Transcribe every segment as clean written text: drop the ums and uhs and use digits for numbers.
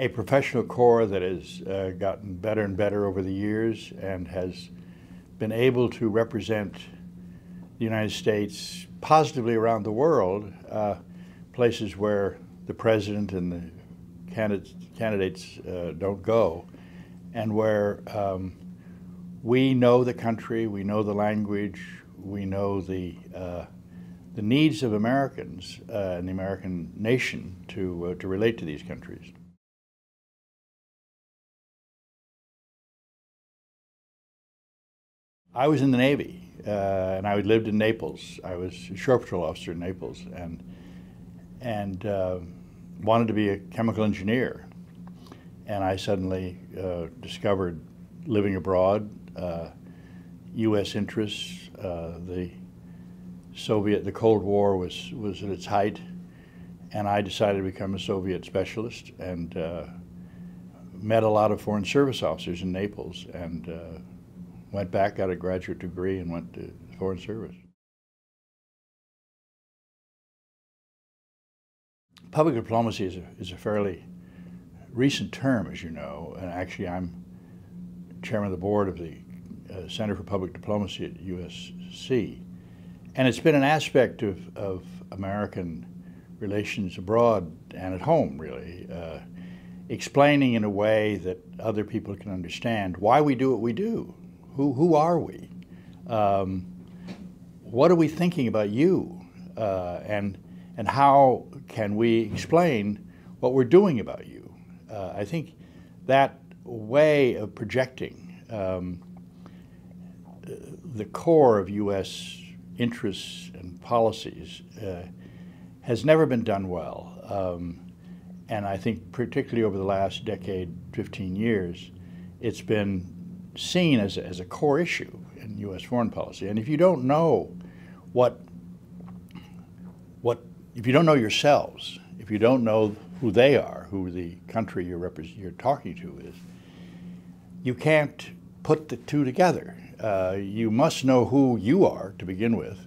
a professional corps that has gotten better and better over the years and has been able to represent the United States positively around the world, places where the president and the candidates don't go, and where we know the country, we know the language, we know the needs of Americans and the American nation to relate to these countries. I was in the Navy, and I lived in Naples. I was a shore patrol officer in Naples, and wanted to be a chemical engineer. And I suddenly discovered, living abroad, U.S. interests, the Cold War was at its height, and I decided to become a Soviet specialist, and met a lot of foreign service officers in Naples, and went back, got a graduate degree, and went to foreign service. Public diplomacy is a fairly recent term, as you know, and actually I'm chairman of the board of the Center for Public Diplomacy at USC. And it's been an aspect of American relations abroad and at home, really, explaining in a way that other people can understand why we do what we do. Who are we? What are we thinking about you? And how can we explain what we're doing about you? I think that way of projecting the core of U.S. interests and policies has never been done well. And I think particularly over the last decade, 15 years, it's been seen as a core issue in U.S. foreign policy. And if you don't know if you don't know yourselves, if you don't know who they are, who the country you're talking to is, you can't put the two together. You must know who you are to begin with.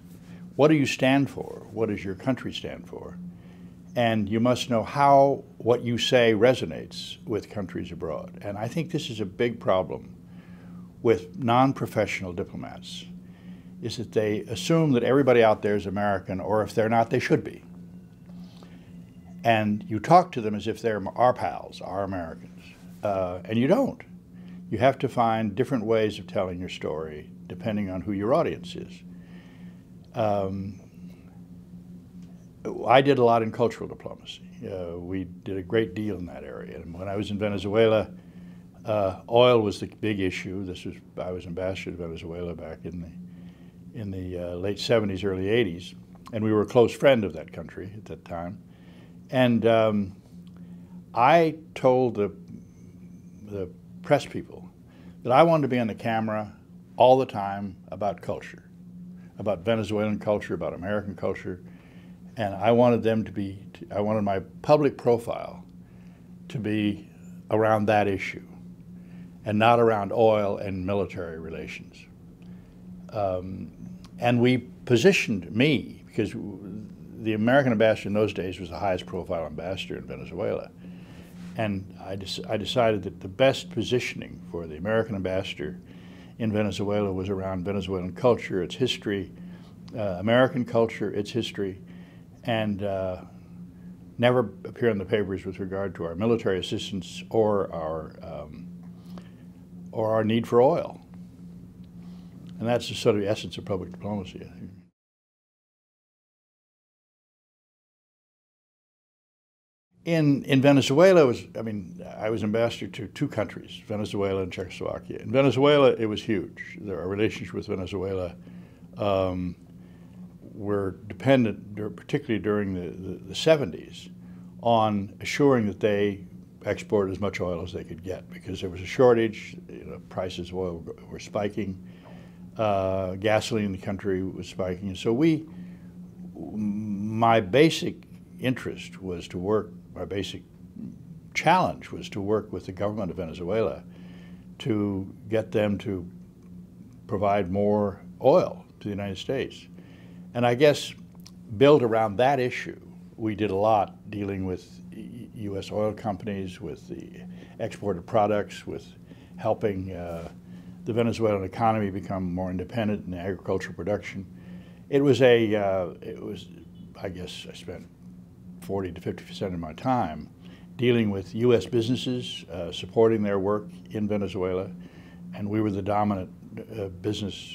What do you stand for? What does your country stand for? And you must know how what you say resonates with countries abroad. And I think this is a big problem with non-professional diplomats, is that they assume that everybody out there is American, or if they're not, they should be. And you talk to them as if they're our pals, our Americans, and you don't. You have to find different ways of telling your story depending on who your audience is. I did a lot in cultural diplomacy. We did a great deal in that area. And when I was in Venezuela, oil was the big issue. I was ambassador to Venezuela back in the late 70s, early 80s, and we were a close friend of that country at that time. And I told the press people that I wanted to be on the camera all the time about culture, about Venezuelan culture, about American culture, and I wanted them I wanted my public profile to be around that issue, and not around oil and military relations. And we positioned me, because the American ambassador in those days was the highest profile ambassador in Venezuela. And I decided that the best positioning for the American ambassador in Venezuela was around Venezuelan culture, its history, American culture, its history, and never appear in the papers with regard to our military assistance or our need for oil. And that's the sort of essence of public diplomacy, I think. In Venezuela, I was ambassador to two countries, Venezuela and Czechoslovakia. In Venezuela, it was huge. Our relations with Venezuela were dependent, particularly during the 70s, on assuring that they export as much oil as they could get, because there was a shortage, prices of oil were spiking, gasoline in the country was spiking. And so my basic interest was to work, my basic challenge was to work with the government of Venezuela to get them to provide more oil to the United States. And I guess built around that issue, we did a lot dealing with U.S. oil companies, with the export of products, with helping the Venezuelan economy become more independent in agricultural production. It was a, I guess I spent 40 to 50% of my time dealing with U.S. businesses, supporting their work in Venezuela, and we were the dominant business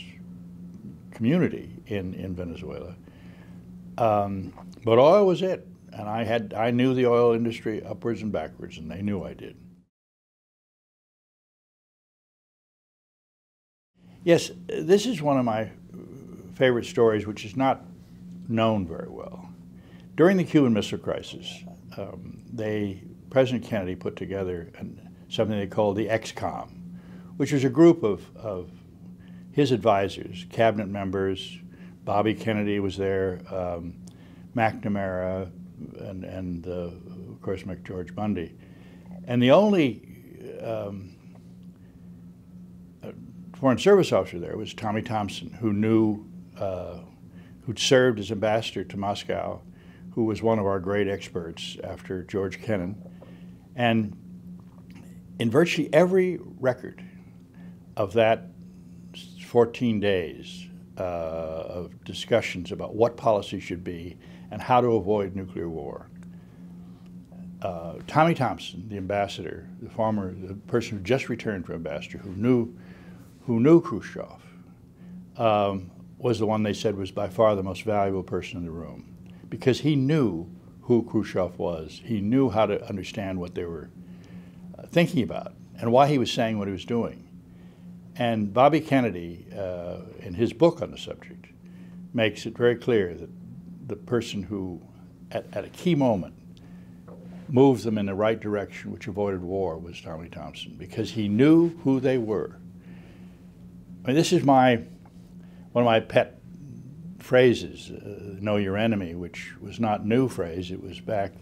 community in Venezuela. But oil was it, and I knew the oil industry upwards and backwards, and they knew I did. Yes, this is one of my favorite stories, which is not known very well. During the Cuban Missile Crisis, President Kennedy put together something they called the ExComm, which was a group of his advisors, cabinet members. Bobby Kennedy was there, McNamara, and of course George Bundy. And the only Foreign Service officer there was Tommy Thompson, who knew, who'd served as ambassador to Moscow, who was one of our great experts after George Kennan. And in virtually every record of that 14 days of discussions about what policy should be and how to avoid nuclear war, Tommy Thompson, the ambassador, the person who just returned from ambassador, who knew Khrushchev, was the one they said was by far the most valuable person in the room, because he knew who Khrushchev was. He knew how to understand what they were thinking about and why he was saying what he was doing. And Bobby Kennedy, in his book on the subject, makes it very clear that the person who, at a key moment, moved them in the right direction, which avoided war, was Tommy Thompson, because he knew who they were. I mean, this is one of my pet phrases, know your enemy, which was not a new phrase. It was back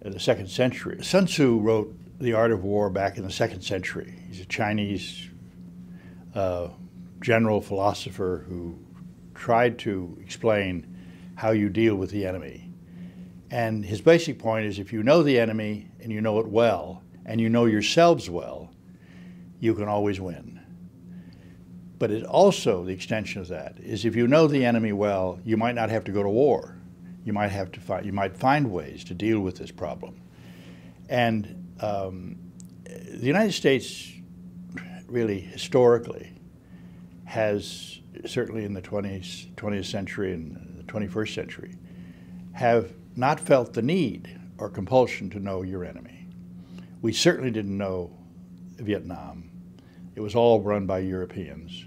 in the 2nd century. Sun Tzu wrote The Art of War back in the 2nd century. He's a Chinese general philosopher who tried to explain how you deal with the enemy. And his basic point is, if you know the enemy and you know it well, and you know yourselves well, you can always win. But it also, the extension of that, is if you know the enemy well, you might not have to go to war. You might have to fight. You might find ways to deal with this problem. And the United States, really historically, has, certainly in the 20th century and the 21st century, have not felt the need or compulsion to know your enemy. We certainly didn't know Vietnam. It was all run by Europeans.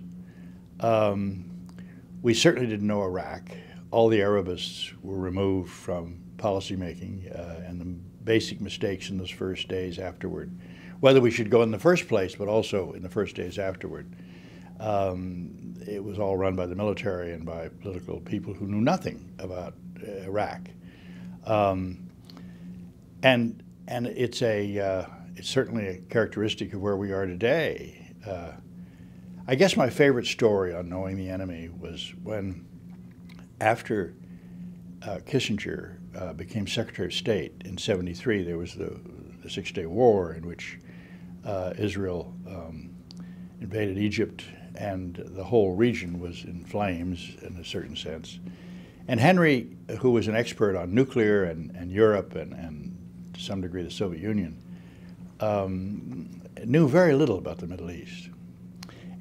We certainly didn't know Iraq. All the Arabists were removed from policymaking, and the basic mistakes in those first days afterward, whether we should go in the first place, but also in the first days afterward. It was all run by the military and by political people who knew nothing about Iraq. And it's a, it's certainly a characteristic of where we are today. I guess my favorite story on knowing the enemy was when, after Kissinger became Secretary of State in '73, there was the Six-Day War, in which Israel invaded Egypt, and the whole region was in flames in a certain sense. And Henry, who was an expert on nuclear and Europe and to some degree the Soviet Union, knew very little about the Middle East.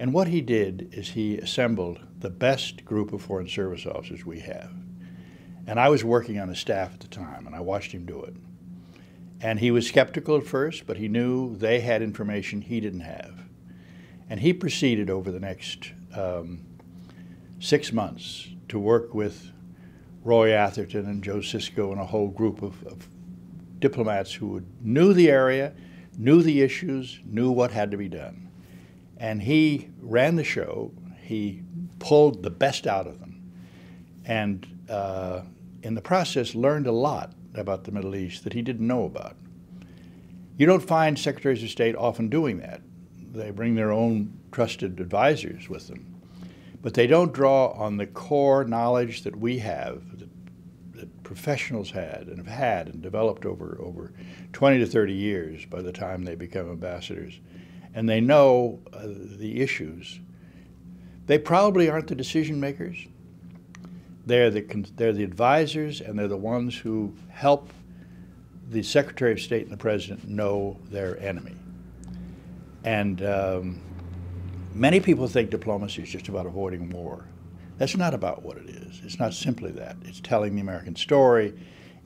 And what he did is he assembled the best group of Foreign Service officers we have. And I was working on his staff at the time, and I watched him do it. And he was skeptical at first, but he knew they had information he didn't have. And he proceeded over the next 6 months to work with Roy Atherton and Joe Sisco and a whole group of diplomats who knew the area, knew the issues, knew what had to be done. And he ran the show. He pulled the best out of them. And in the process, learned a lot about the Middle East that he didn't know about. You don't find secretaries of state often doing that. They bring their own trusted advisors with them. But they don't draw on the core knowledge that we have, that professionals had and have had and developed over 20 to 30 years by the time they become ambassadors, and they know the issues. They probably aren't the decision makers. They're the advisors, and they're the ones who help the Secretary of State and the President know their enemy. And many people think diplomacy is just about avoiding war. That's not about what it is. It's not simply that. It's telling the American story.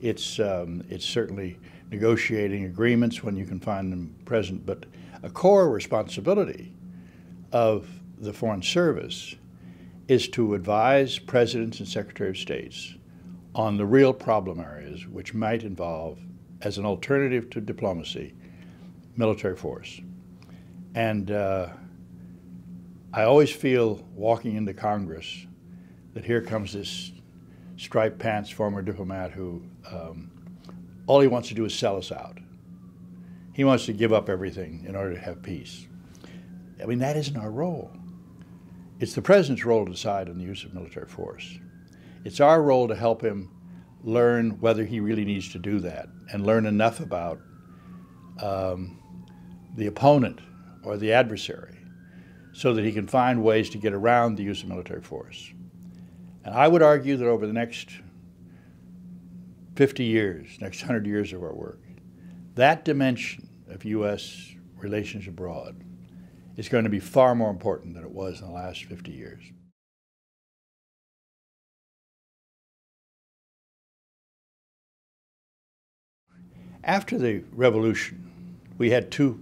It's certainly negotiating agreements when you can find them present. But a core responsibility of the Foreign Service is to advise presidents and secretary of states on the real problem areas which might involve, as an alternative to diplomacy, military force. And I always feel walking into Congress that here comes this striped pants former diplomat who all he wants to do is sell us out. He wants to give up everything in order to have peace. I mean, that isn't our role. It's the president's role to decide on the use of military force. It's our role to help him learn whether he really needs to do that and learn enough about the opponent or the adversary so that he can find ways to get around the use of military force. And I would argue that over the next 50 years, next 100 years of our work, that dimension of U.S. relations abroad is going to be far more important than it was in the last 50 years. After the revolution, we had a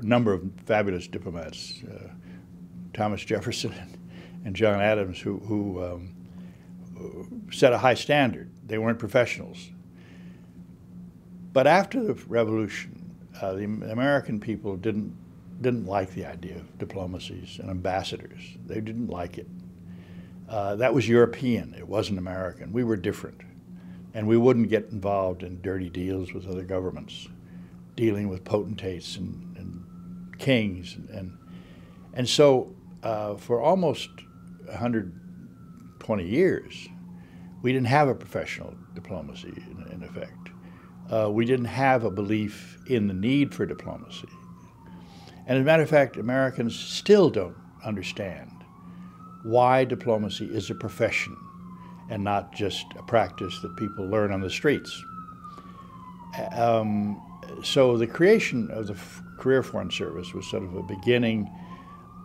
number of fabulous diplomats, Thomas Jefferson and John Adams, who set a high standard. They weren't professionals. But after the revolution, the American people didn't like the idea of diplomacies and ambassadors. They didn't like it. That was European. It wasn't American. We were different. And we wouldn't get involved in dirty deals with other governments, dealing with potentates and kings. And so for almost 120 years, we didn't have a professional diplomacy, in effect. We didn't have a belief in the need for diplomacy. And as a matter of fact, Americans still don't understand why diplomacy is a profession and not just a practice that people learn on the streets. So the creation of the Career Foreign Service was sort of a beginning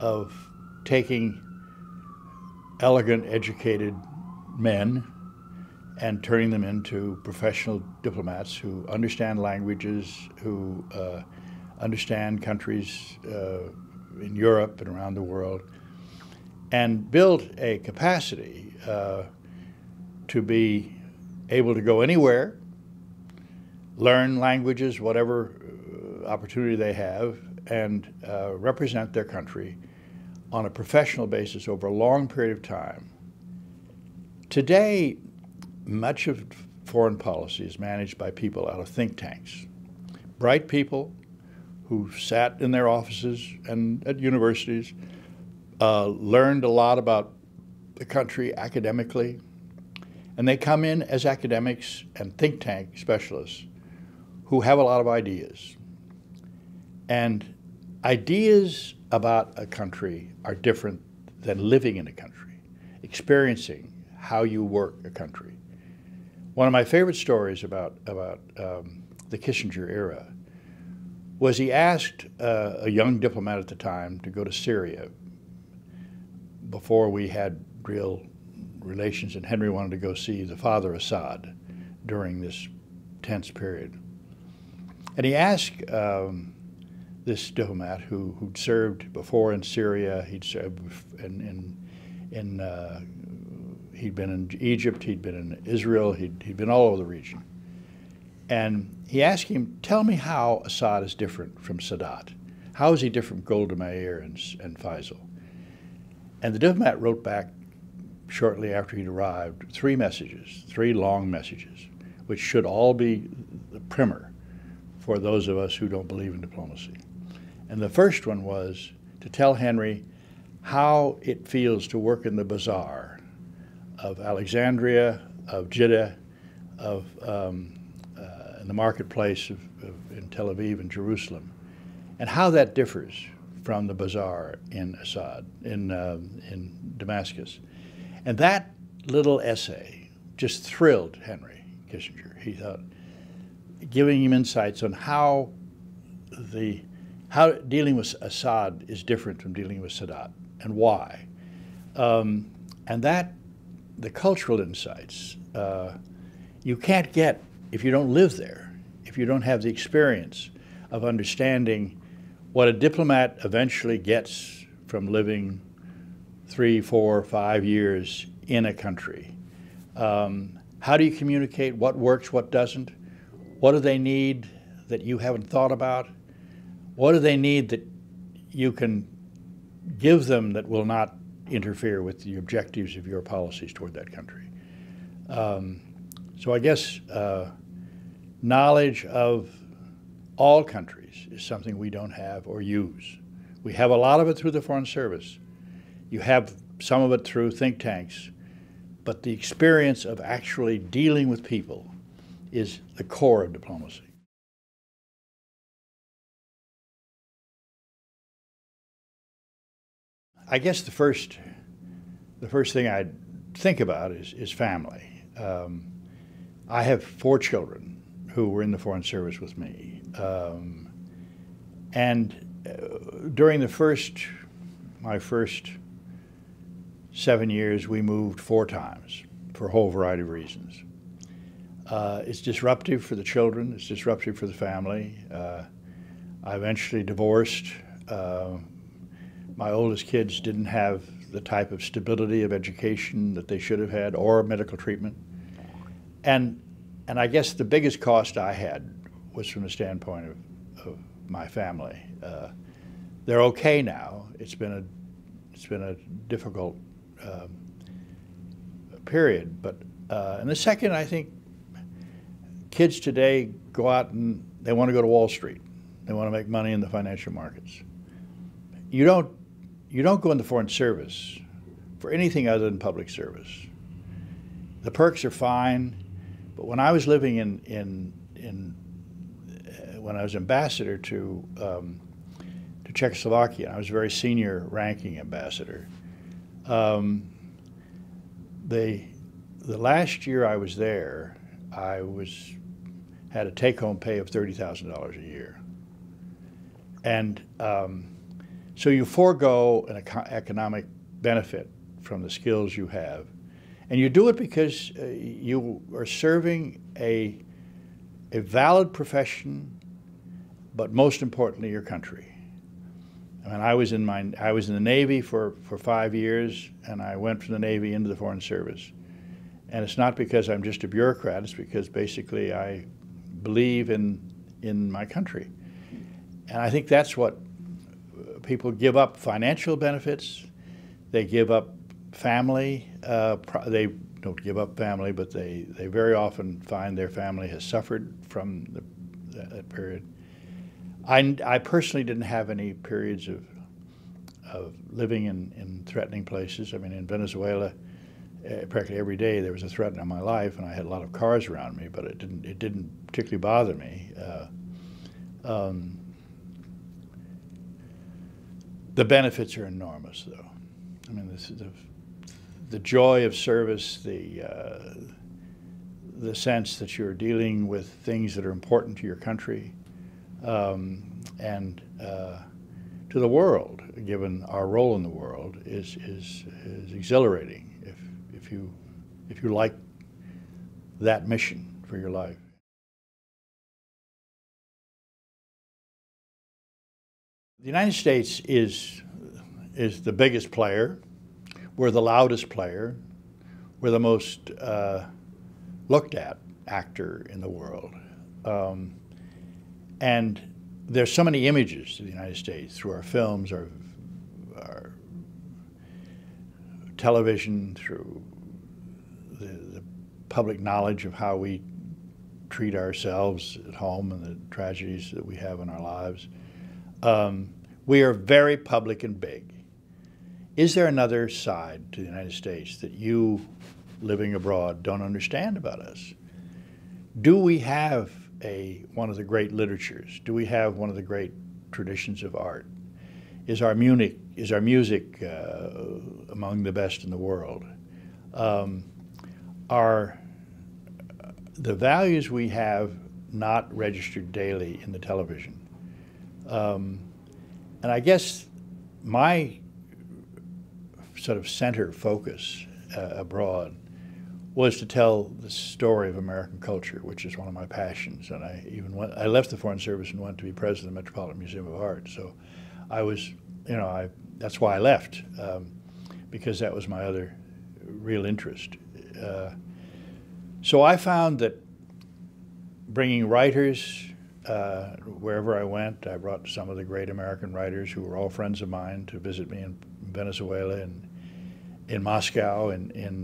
of taking elegant, educated men and turning them into professional diplomats who understand languages, who understand countries in Europe and around the world, and build a capacity to be able to go anywhere, learn languages, whatever opportunity they have, and represent their country on a professional basis over a long period of time. Today, much of foreign policy is managed by people out of think tanks, bright people who sat in their offices and at universities, learned a lot about the country academically, and they come in as academics and think tank specialists who have a lot of ideas. And ideas about a country are different than living in a country, experiencing how you work a country. One of my favorite stories about the Kissinger era was he asked a young diplomat at the time to go to Syria before we had real relations, and Henry wanted to go see the father Assad during this tense period. And he asked this diplomat who'd served before in Syria, he'd served he'd been in Egypt, he'd been in Israel, he'd been all over the region. And he asked him, tell me how Assad is different from Sadat. How is he different from Golda Meir and Faisal? And the diplomat wrote back shortly after he'd arrived three long messages, which should all be the primer for those of us who don't believe in diplomacy. And the first one was to tell Henry how it feels to work in the bazaar of Alexandria, of Jeddah, of in the marketplace in Tel Aviv and Jerusalem, and how that differs from the bazaar in Assad, in Damascus. And that little essay just thrilled Henry Kissinger. He thought, giving him insights on how the dealing with Assad is different from dealing with Sadat and why, and that the cultural insights you can't get if you don't live there, if you don't have the experience of understanding what a diplomat eventually gets from living 3, 4, 5 years in a country. How do you communicate? What works? What doesn't? What do they need that you haven't thought about? What do they need that you can give them that will not interfere with the objectives of your policies toward that country? So I guess knowledge of all countries is something we don't have or use. We have a lot of it through the Foreign Service. You have some of it through think tanks, but the experience of actually dealing with people is the core of diplomacy. I guess the first thing I think about is family. I have 4 children who were in the Foreign Service with me, and during my first 7 years, we moved 4 times for a whole variety of reasons. It's disruptive for the children. It's disruptive for the family. I eventually divorced. My oldest kids didn't have the type of stability of education that they should have had, or medical treatment. And I guess the biggest cost I had was from the standpoint of my family. They're okay now. It's been a difficult period, but and the second, I think kids today go out and they want to go to Wall Street. They want to make money in the financial markets. You don't go in the Foreign Service for anything other than public service. The perks are fine, but when I was living when I was ambassador to Czechoslovakia, and I was a very senior ranking ambassador, the last year I was there, I had a take-home pay of $30,000 a year, and so you forego an economic benefit from the skills you have, and you do it because you are serving a valid profession, but most importantly, your country. I mean, I was in the Navy for 5 years, and I went from the Navy into the Foreign Service, and it's not because I'm just a bureaucrat. It's because basically I believe in my country, and I think that's what. People give up financial benefits, they give up family, they don't give up family, but they very often find their family has suffered from that period. I personally didn't have any periods of living in threatening places. I mean, in Venezuela, practically every day there was a threat on my life, and I had a lot of cars around me, but it didn't particularly bother me. The benefits are enormous, though. I mean, the joy of service, the sense that you're dealing with things that are important to your country and to the world, given our role in the world, is exhilarating if you like that mission for your life. The United States is the biggest player. We're the loudest player. We're the most looked at actor in the world. And there's so many images of the United States through our films, our television, through the public knowledge of how we treat ourselves at home and the tragedies that we have in our lives. We are very public and big. Is there another side to the United States that you, living abroad, don't understand about us? do we have one of the great literatures? Do we have one of the great traditions of art? Is our music among the best in the world? Are the values we have not registered daily in the television? And I guess my sort of center focus abroad was to tell the story of American culture, which is one of my passions. And I left the Foreign Service and went to be president of the Metropolitan Museum of Art. So I was, you know, that's why I left, because that was my other real interest. So I found that bringing writers wherever I went, I brought some of the great American writers who were all friends of mine to visit me in Venezuela and in Moscow and in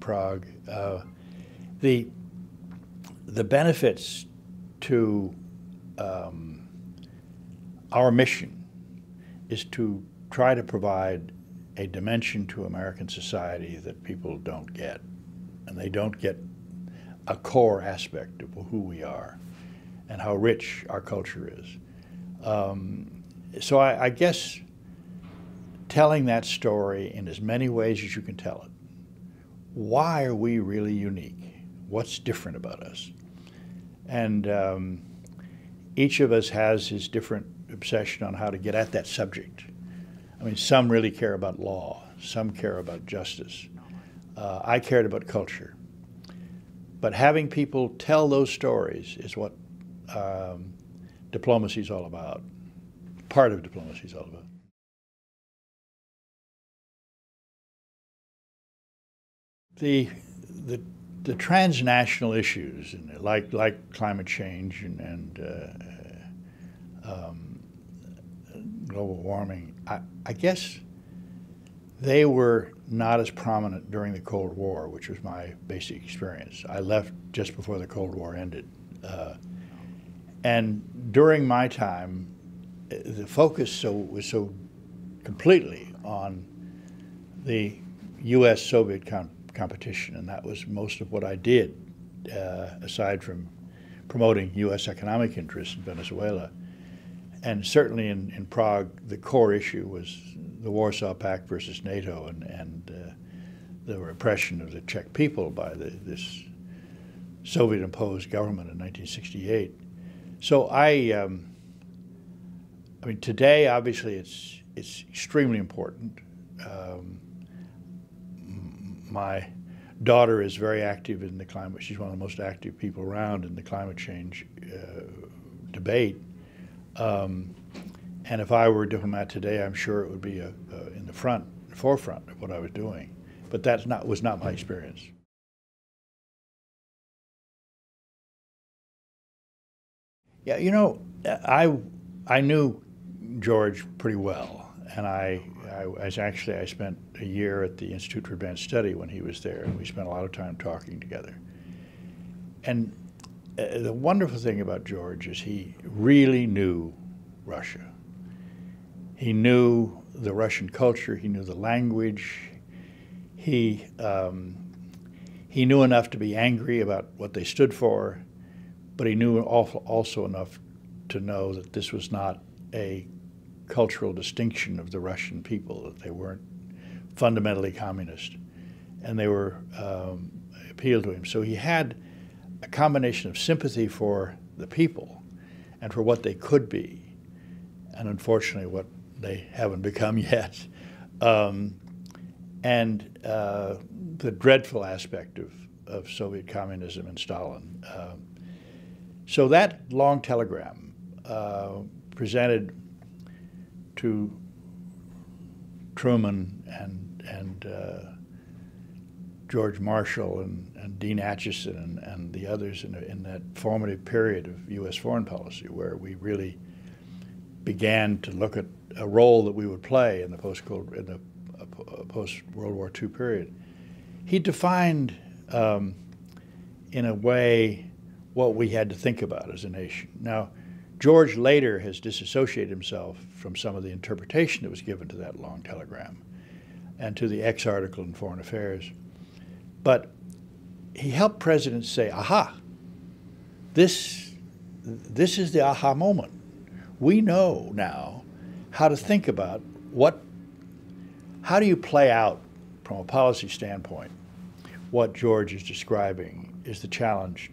Prague. The benefits to our mission is to try to provide a dimension to American society that people don't get, and they don't get a core aspect of who we are and how rich our culture is. So I guess telling that story in as many ways as you can tell it. Why are we really unique? What's different about us? And each of us has his different obsession on how to get at that subject. I mean, some really care about law, some care about justice. I cared about culture. But having people tell those stories is what diplomacy is all about, part of diplomacy is all about. The transnational issues, like climate change and global warming, I guess they were not as prominent during the Cold War, which was my basic experience. I left just before the Cold War ended. And during my time, the focus was so completely on the U.S.-Soviet competition, and that was most of what I did, aside from promoting U.S. economic interests in Venezuela. And certainly in Prague, the core issue was the Warsaw Pact versus NATO and the repression of the Czech people by this Soviet-imposed government in 1968. So I mean, today obviously it's extremely important. My daughter is very active in the climate. She's one of the most active people around in the climate change debate. And if I were a diplomat today, I'm sure it would be in the forefront of what I was doing. But that was not my experience. Yeah, you know, I knew George pretty well, and I spent a year at the Institute for Advanced Study when he was there, and we spent a lot of time talking together. And the wonderful thing about George is he really knew Russia. He knew the Russian culture, he knew the language, he knew enough to be angry about what they stood for, but he knew also enough to know that this was not a cultural distinction of the Russian people, that they weren't fundamentally communist, and they were appealed to him. So he had a combination of sympathy for the people and for what they could be, and unfortunately what they haven't become yet, and the dreadful aspect of Soviet communism and Stalin. So that long telegram presented to Truman and George Marshall and Dean Acheson and the others in that formative period of U.S. foreign policy, where we really began to look at a role that we would play in the post-World War II period. He defined, in a way, what we had to think about as a nation. Now, George later has disassociated himself from some of the interpretation that was given to that long telegram and to the X article in Foreign Affairs. But he helped presidents say, aha, this is the aha moment. We know now how to think about how do you play out from a policy standpoint what George is describing is the challenge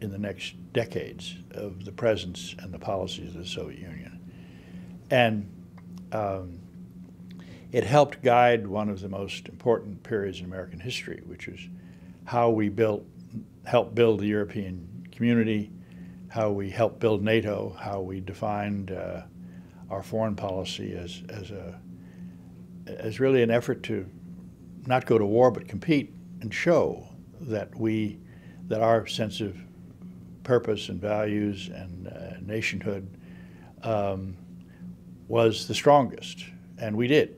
in the next decades of the presence and the policies of the Soviet Union. And it helped guide one of the most important periods in American history, which is how we helped build the European community, how we helped build NATO, how we defined our foreign policy as really an effort to not go to war but compete and show that our sense of purpose and values and nationhood was the strongest, and we did.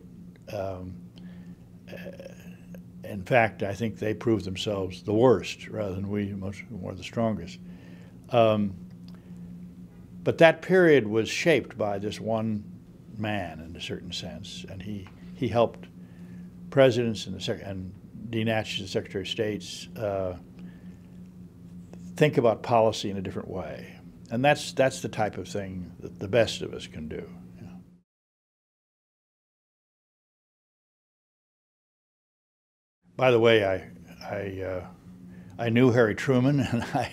In fact, I think they proved themselves the worst rather than we, much more the strongest. But that period was shaped by this one man in a certain sense, and he helped presidents and Dean Ash, the Secretary of State's, think about policy in a different way. And that's the type of thing that the best of us can do. By the way, I knew Harry Truman, and I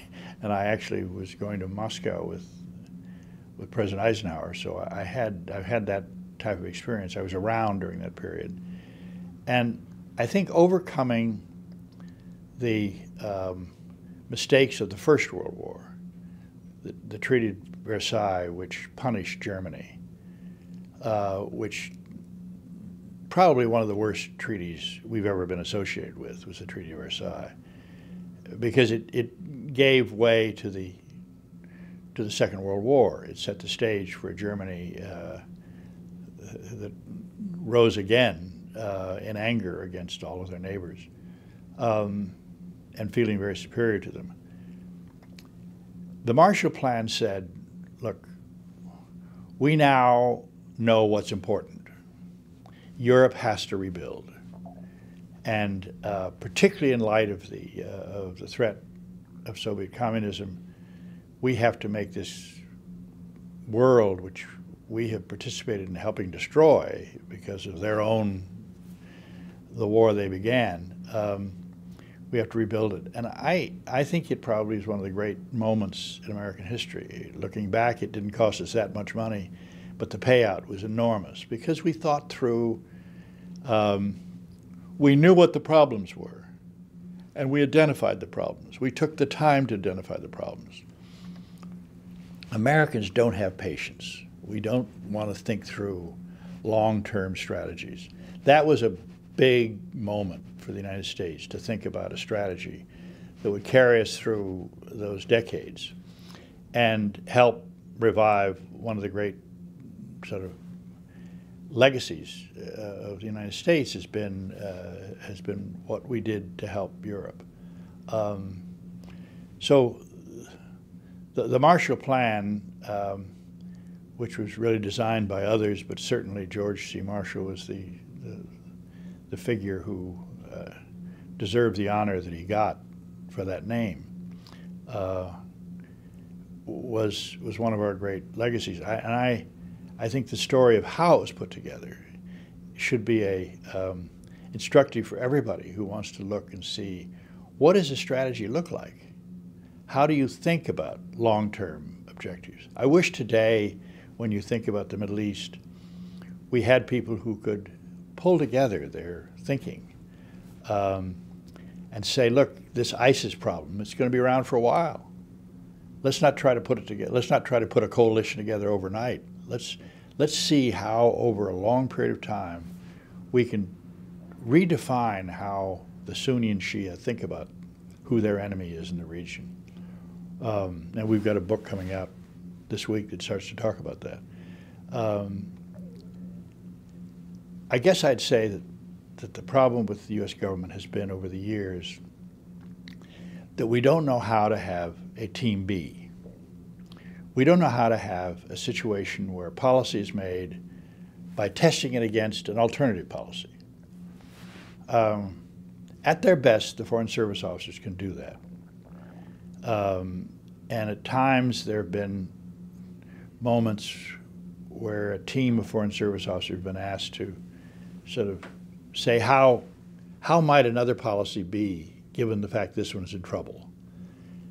actually was going to Moscow with President Eisenhower, so I've had that type of experience. I was around during that period, and I think overcoming the mistakes of the First World War, the Treaty of Versailles, which punished Germany, which probably one of the worst treaties we've ever been associated with was the Treaty of Versailles, because it gave way to the Second World War. It set the stage for Germany that rose again in anger against all of their neighbors and feeling very superior to them. The Marshall Plan said, look, we now know what's important. Europe has to rebuild, and particularly in light of the threat of Soviet communism, we have to make this world, which we have participated in helping destroy because of their own, the war they began, we have to rebuild it. And I think it probably is one of the great moments in American history. Looking back, it didn't cost us that much money, but the payout was enormous because we thought through, we knew what the problems were, and we identified the problems. We took the time to identify the problems. Americans don't have patience. We don't want to think through long-term strategies. That was a big moment for the United States to think about a strategy that would carry us through those decades and help revive one of the great sort of legacies of the United States has been what we did to help Europe. So the Marshall Plan, which was really designed by others, but certainly George C. Marshall was the figure who deserved the honor that he got for that name, was one of our great legacies. I think the story of how it was put together should be instructive for everybody who wants to look and see, what does a strategy look like? How do you think about long-term objectives? I wish today, when you think about the Middle East, we had people who could pull together their thinking and say, look, this ISIS problem, it's going to be around for a while. Let's not try to put it together. Let's not try to put a coalition together overnight. Let's see how, over a long period of time, we can redefine how the Sunni and Shia think about who their enemy is in the region. And we've got a book coming out this week that starts to talk about that. I guess I'd say that the problem with the U.S. government has been over the years that we don't know how to have a team B. We don't know how to have a situation where policy is made by testing it against an alternative policy. At their best, the Foreign Service officers can do that. And at times there have been moments where a team of Foreign Service officers have been asked to sort of say, how might another policy be given the fact this one's in trouble?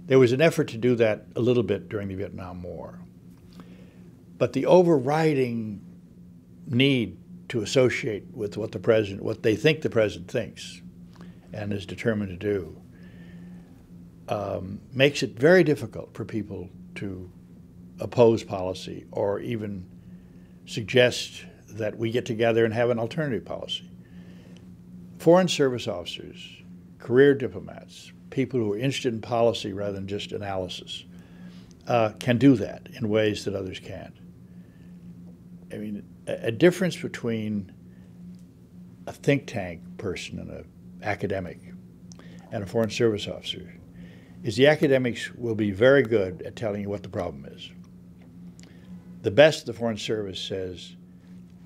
There was an effort to do that a little bit during the Vietnam War. But the overriding need to associate with what the president, what they think the president thinks and is determined to do, makes it very difficult for people to oppose policy or even suggest that we get together and have an alternative policy. Foreign service officers, career diplomats, people who are interested in policy rather than just analysis, can do that in ways that others can't. I mean, a difference between a think tank person and an academic and a foreign service officer is the academics will be very good at telling you what the problem is. The best of the Foreign Service says,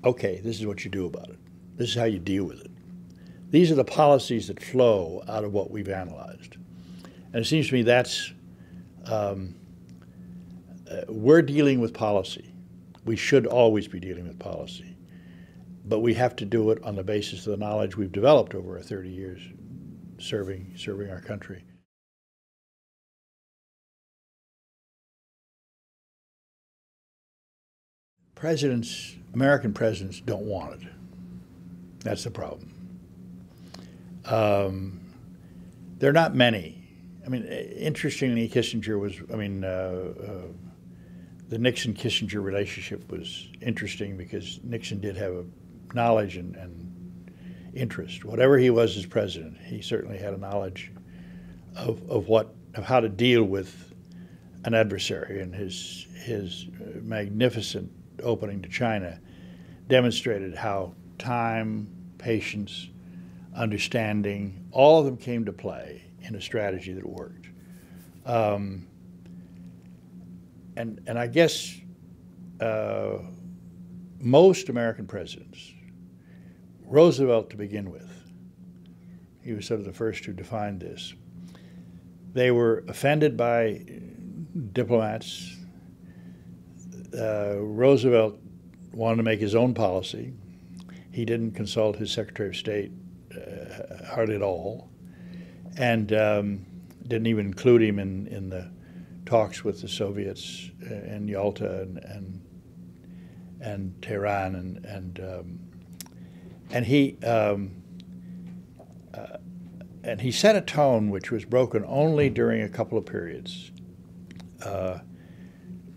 okay, this is what you do about it. This is how you deal with it. These are the policies that flow out of what we've analyzed. And it seems to me that's, we're dealing with policy. We should always be dealing with policy. But we have to do it on the basis of the knowledge we've developed over 30 years serving our country. Presidents, American presidents don't want it. That's the problem. There are not many. I mean, interestingly, Kissinger was, the Nixon-Kissinger relationship was interesting because Nixon did have a knowledge and interest. Whatever he was as president, he certainly had a knowledge of how to deal with an adversary, and his magnificent opening to China demonstrated how time, patience, understanding, all of them came to play in a strategy that worked. And I guess most American presidents, Roosevelt to begin with, he was sort of the first who defined this, they were offended by diplomats. Roosevelt wanted to make his own policy. He didn't consult his Secretary of State hardly at all, and didn't even include him in the talks with the Soviets in Yalta and Tehran, and he set a tone which was broken only during a couple of periods.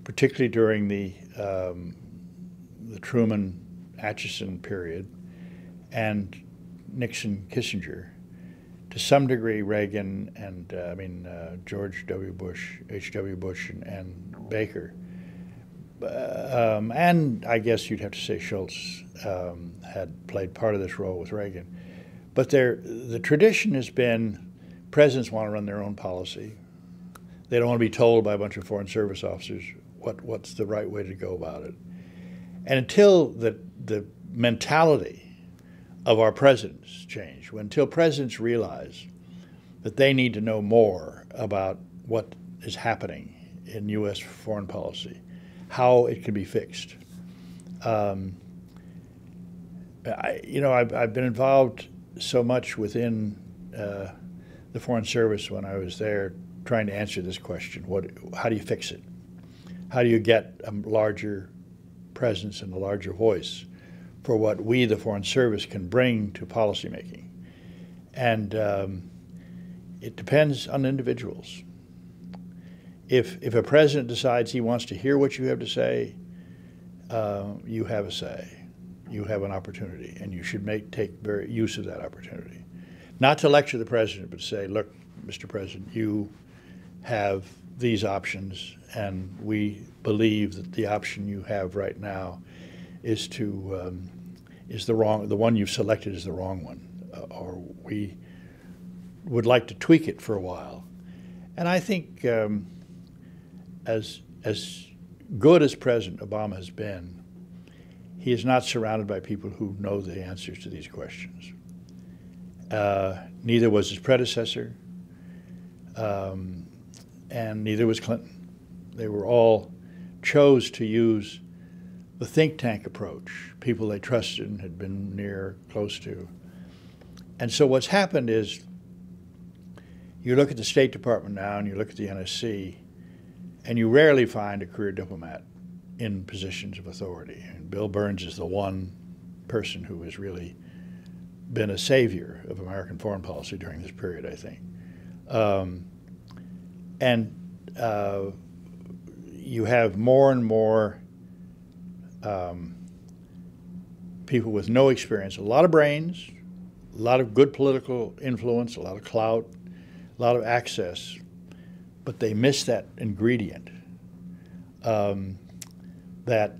Particularly during the Truman-Acheson period and Nixon-Kissinger, to some degree Reagan and George W. Bush, H.W. Bush, and Baker, and I guess you'd have to say Schultz had played part of this role with Reagan. But the tradition has been presidents want to run their own policy. They don't want to be told by a bunch of Foreign Service officers what's the right way to go about it. And until the mentality of our presidents changed, until presidents realize that they need to know more about what is happening in U.S. foreign policy, how it can be fixed. I've been involved so much within the Foreign Service when I was there, trying to answer this question: how do you fix it? How do you get a larger presence and a larger voice for what we, the Foreign Service, can bring to policymaking? And it depends on individuals. If a president decides he wants to hear what you have to say, you have a say. You have an opportunity, and you should take use of that opportunity. Not to lecture the president, but to say, look, Mr. President, you have these options, and we believe that the option you have right now is the one you've selected is the wrong one, or we would like to tweak it for a while. And I think as good as President Obama has been, he is not surrounded by people who know the answers to these questions. Neither was his predecessor, and neither was Clinton. They were all chose to use the think tank approach, people they trusted and had been near, close to. And so what's happened is you look at the State Department now and you look at the NSC, and you rarely find a career diplomat in positions of authority. And Bill Burns is the one person who has really been a savior of American foreign policy during this period, I think. You have more and more people with no experience, a lot of brains, a lot of good political influence, a lot of clout, a lot of access, but they miss that ingredient that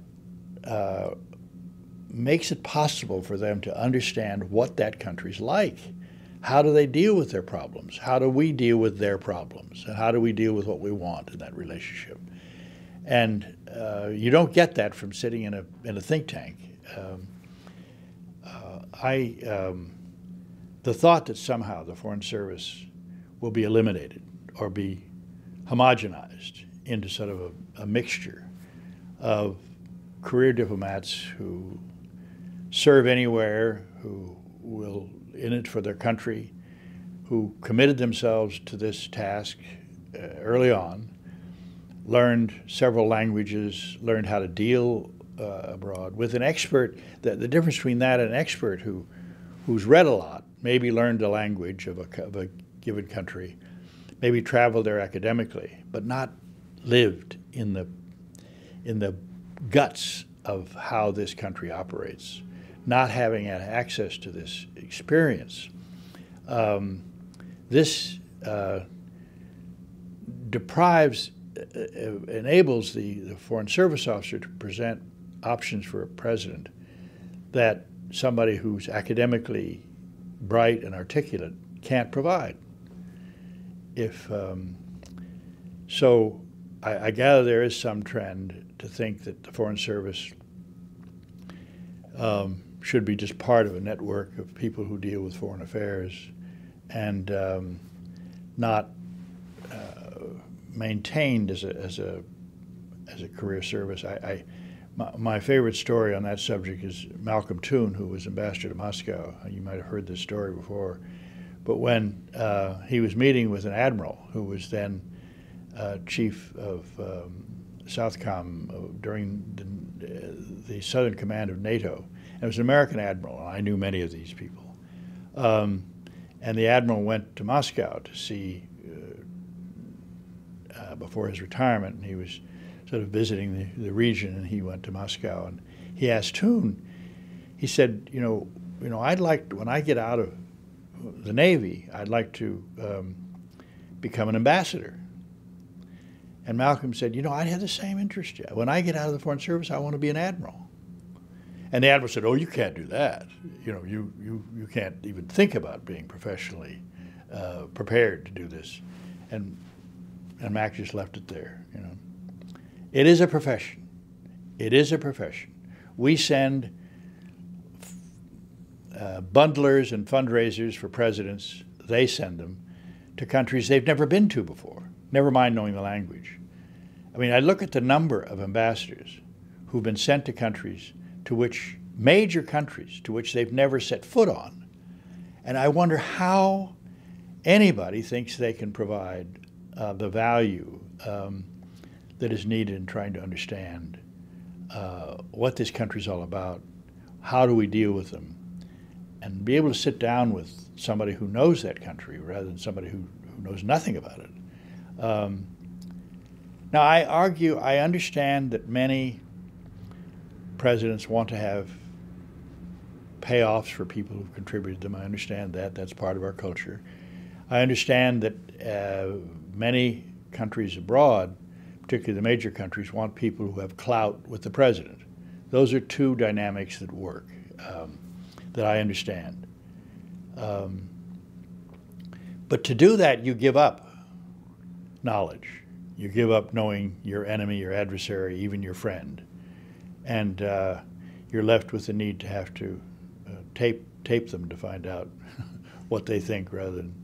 makes it possible for them to understand what that country's like. How do they deal with their problems? How do we deal with their problems? And how do we deal with what we want in that relationship? And you don't get that from sitting in a think tank. The thought that somehow the Foreign Service will be eliminated or be homogenized into sort of a mixture of career diplomats who serve anywhere, who will in it for their country, who committed themselves to this task early on, learned several languages, learned how to deal abroad with an expert. The difference between that and an expert who's read a lot, maybe learned the language of a given country, maybe traveled there academically, but not lived in the guts of how this country operates, not having access to this experience. This enables the Foreign Service officer to present options for a president that somebody who's academically bright and articulate can't provide. So I gather there is some trend to think that the Foreign Service should be just part of a network of people who deal with foreign affairs and not maintained as a career service. My favorite story on that subject is Malcolm Toon, who was ambassador to Moscow. You might have heard this story before. But when he was meeting with an admiral who was then chief of Southcom during the Southern Command of NATO, and it was an American admiral, and I knew many of these people. And the admiral went to Moscow to see before his retirement, and he was sort of visiting the region, and he went to Moscow, and he asked Toon, he said, you know, I'd like, when I get out of the Navy, I'd like to become an ambassador. And Malcolm said, you know, I'd have the same interest. When I get out of the Foreign Service, I want to be an admiral. And the admiral said, oh, you can't do that. You know, you can't even think about being professionally prepared to do this. And Mac just left it there, you know. It is a profession. It is a profession. We send bundlers and fundraisers for presidents, they send them to countries they've never been to before, never mind knowing the language. I mean, I look at the number of ambassadors who've been sent to countries to which, major countries, to which they've never set foot on, and I wonder how anybody thinks they can provide the value that is needed in trying to understand what this country's all about, how do we deal with them, and be able to sit down with somebody who knows that country rather than somebody who knows nothing about it. Now, I understand that many presidents want to have payoffs for people who've contributed to them. I understand that. That's part of our culture. I understand that many countries abroad, particularly the major countries, want people who have clout with the president. Those are two dynamics that work. That I understand. But to do that, you give up knowledge. You give up knowing your enemy, your adversary, even your friend. And you're left with the need to have to tape them to find out what they think rather than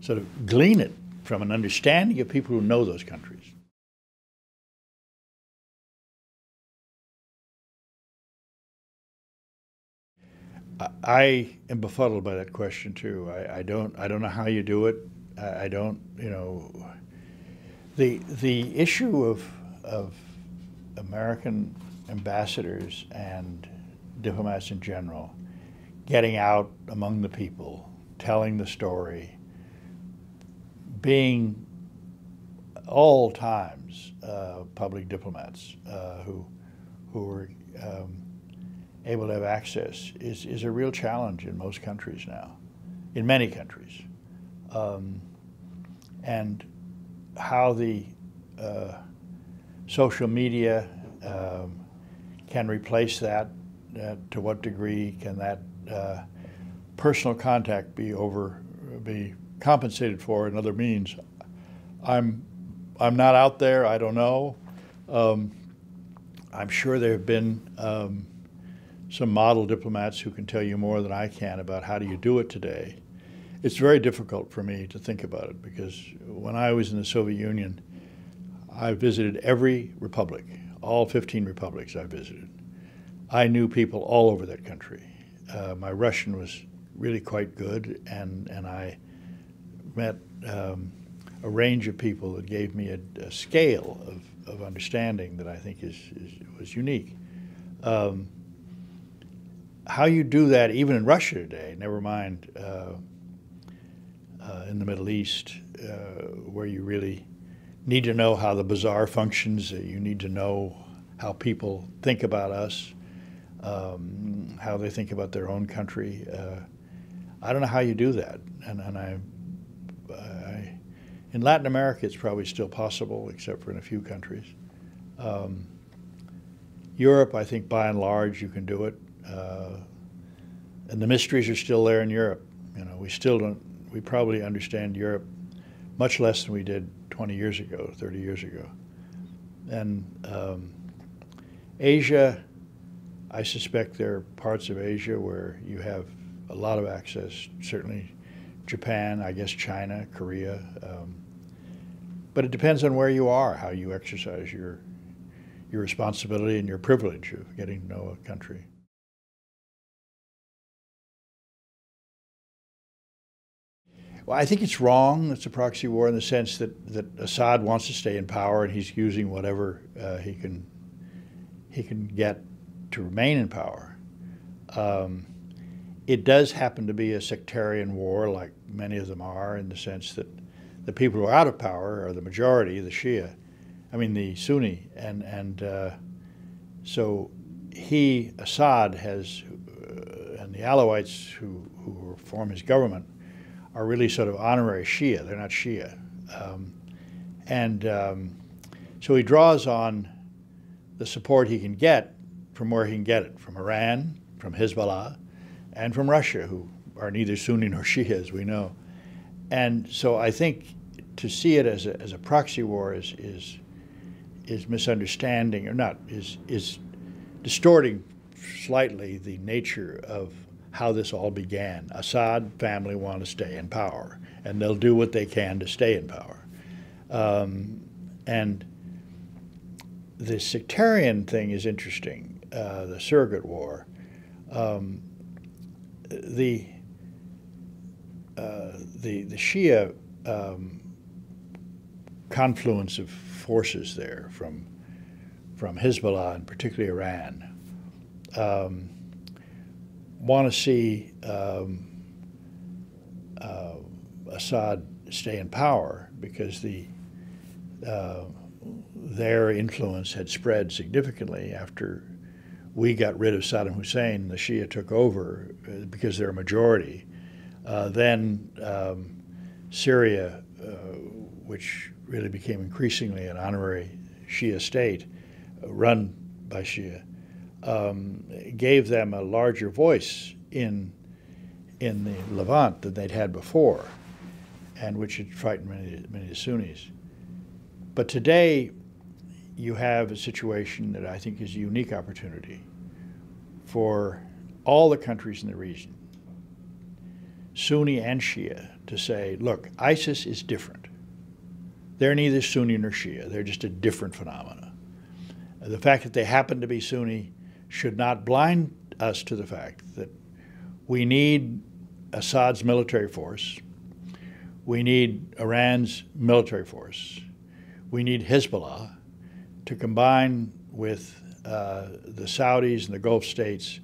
sort of glean it from an understanding of people who know those countries. I am befuddled by that question too. I don't know how you do it. I don't, you know, the issue of American ambassadors and diplomats in general getting out among the people, telling the story, being all times public diplomats who were able to have access is a real challenge in most countries now, in many countries. And how the social media can replace that, to what degree can that personal contact be compensated for in other means? I'm not out there, I don't know. I'm sure there have been some model diplomats who can tell you more than I can about how do you do it today. It's very difficult for me to think about it because when I was in the Soviet Union, I visited every republic, all 15 republics I visited. I knew people all over that country. My Russian was really quite good, and I met a range of people that gave me a scale of understanding that I think was unique. How you do that even in Russia today, never mind in the Middle East, where you really need to know how the bazaar functions, you need to know how people think about us, how they think about their own country. I don't know how you do that. And in Latin America, it's probably still possible, except for in a few countries. Europe, I think by and large, you can do it. And the mysteries are still there in Europe. You know, we probably understand Europe much less than we did 20 years ago, 30 years ago. And Asia, I suspect there are parts of Asia where you have a lot of access, certainly Japan, I guess China, Korea. But it depends on where you are, how you exercise your responsibility and your privilege of getting to know a country. Well, I think it's wrong. It's a proxy war in the sense that Assad wants to stay in power, and he's using whatever he can get to remain in power. It does happen to be a sectarian war, like many of them are, in the sense that the people who are out of power are the majority, the Shia, I mean the Sunni, and so Assad has, and the Alawites who form his government, are really sort of honorary Shia. They're not Shia. So he draws on the support he can get from where he can get it, from Iran, from Hezbollah, and from Russia, who are neither Sunni nor Shia, as we know. And so I think to see it as a proxy war is misunderstanding, or not, is distorting slightly the nature of how this all began. Assad family want to stay in power, and they'll do what they can to stay in power. And the sectarian thing is interesting, the surrogate war. The Shia confluence of forces there from Hezbollah and particularly Iran want to see Assad stay in power because their influence had spread significantly after we got rid of Saddam Hussein. The Shia took over because they're a majority. Then Syria, which really became increasingly an honorary Shia state, run by Shia, gave them a larger voice in the Levant than they'd had before, and which had frightened many Sunnis. But today, you have a situation that I think is a unique opportunity for all the countries in the region Sunni and Shia, to say, look, ISIS is different. They're neither Sunni nor Shia. They're just a different phenomena. The fact that they happen to be Sunni should not blind us to the fact that we need Assad's military force. We need Iran's military force. We need Hezbollah to combine with the Saudis and the Gulf states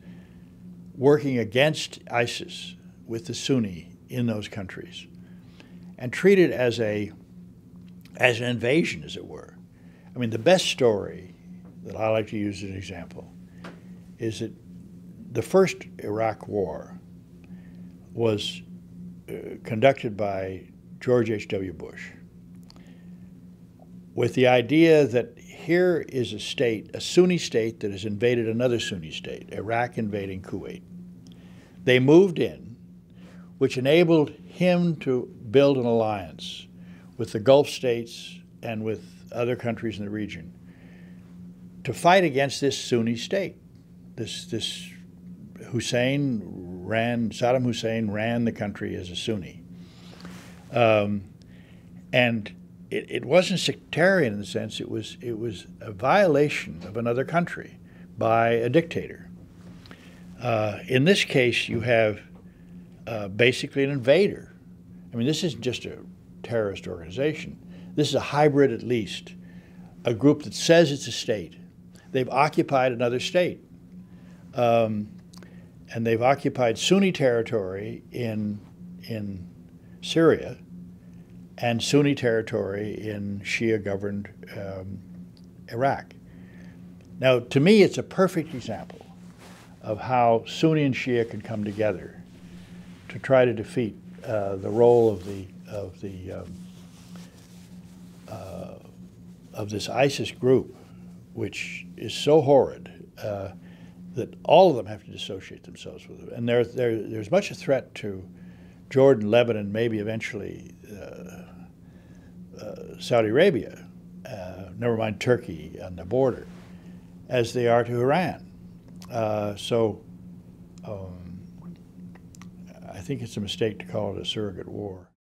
working against ISIS with the Sunni in those countries, and treat it as an invasion, as it were. I mean, the best story that I like to use as an example is that the first Iraq war was conducted by George H.W. Bush with the idea that here is a state, a Sunni state, that has invaded another Sunni state, Iraq invading Kuwait. They moved in, which enabled him to build an alliance with the Gulf states and with other countries in the region to fight against this Sunni state. This Saddam Hussein ran the country as a Sunni. And it wasn't sectarian in the sense, it was a violation of another country by a dictator. In this case, you have basically an invader. I mean, this isn't just a terrorist organization. This is a hybrid, at least, a group that says it's a state. They've occupied another state. And they've occupied Sunni territory in Syria and Sunni territory in Shia-governed Iraq. Now, to me, it's a perfect example of how Sunni and Shia could come together to try to defeat the role of this ISIS group, which is so horrid that all of them have to dissociate themselves with it. And there's much a threat to Jordan, Lebanon, maybe eventually Saudi Arabia, never mind Turkey on the border, as they are to Iran. So I think it's a mistake to call it a surrogate war.